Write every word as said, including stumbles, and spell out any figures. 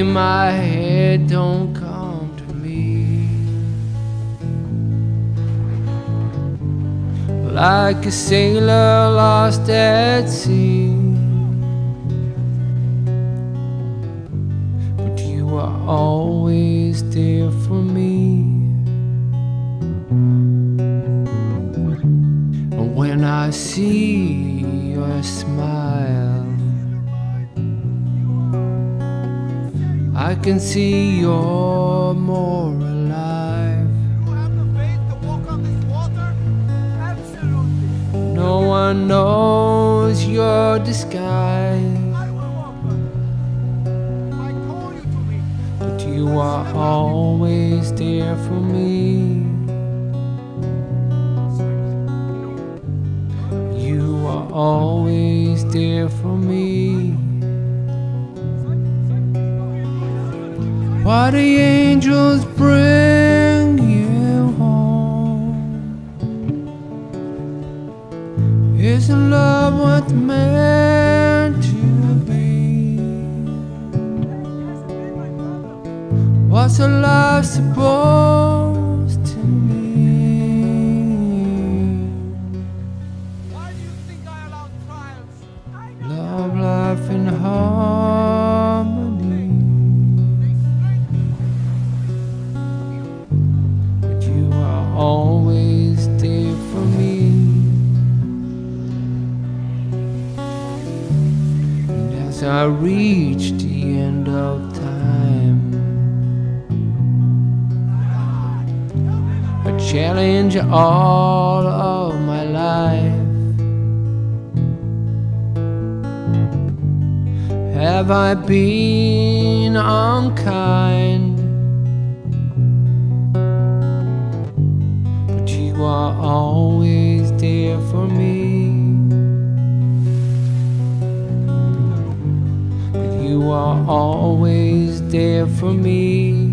in my head, don't come to me. Like a sailor lost at sea, but you are always there for me. And when I see your smile, I can see you're more alive. You have the faith to walk on this water? Absolutely. No one knows your disguise. I will walk on. I call you to me. But you are always there for me. You are always there for me. Why the angels bring you home? Is love what's meant to be? What's a life supposed to mean? Why do you think I allow trials? Love, life, and heart. Always there for me. And as I reach the end of time, I challenge all of my life. Have I been unkind? You are always there for me. You are always there for me.